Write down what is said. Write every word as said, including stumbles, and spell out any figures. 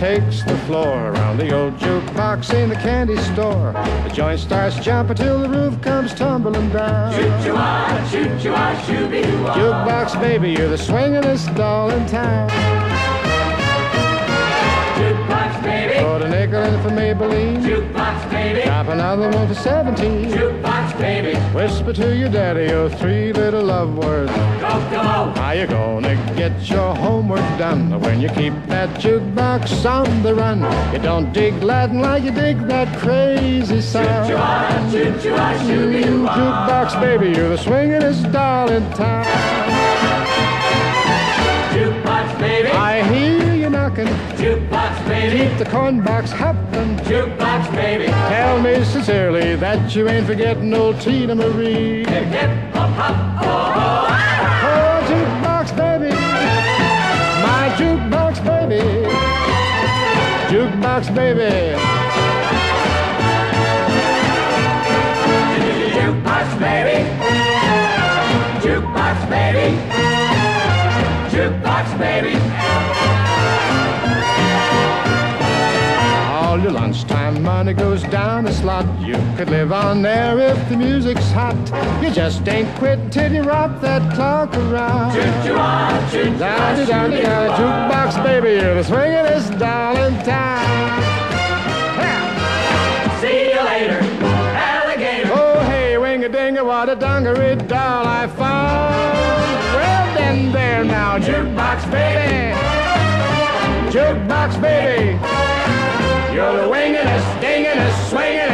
takes the floor around the old jukebox in the candy store. The joint starts jumping till the roof comes tumbling down. Choo-choo-ah, choo-choo-ah, shoo-be-doo-ah. Jukebox baby, you're the swingin'est doll in town. Jukebox baby, bought a nickel in for Maybelline. Jukebox baby, drop another one for seventeen. Jukebox baby, whisper to your daddy your three little love words. Go-go-go. How you gonna get your homework done when you keep that jukebox on the run? You don't dig Latin like you dig that crazy sound. Choo-choo-ah, choo-choo-ah, shoo-be-doo-ah. Jukebox baby, you're the swingin'est doll in town. Jukebox baby, I hear you knocking. Jukebox baby, keep the corn box hopping. Jukebox baby, tell me sincerely that you ain't forgetting old Tina Marie. Hip, hip, hop, hop, oh, oh. Jukebox baby, jukebox baby, jukebox baby, jukebox baby, jukebox baby. All your lunchtime money goes down a slot. You could live on there if the music's hot. You just ain't quit till you rock that clock around. Choo-choo-ah, choo-choo-ah, shoo-be-doo-ah. Jukebox baby, you're the swingin'est doll in town. Yeah. See you later, alligator. Oh hey, wing-a-dinga, what a dungaree doll I found. Well then there now, jukebox baby, jukebox baby, you're the wingin'est, dingin'est, swingin'.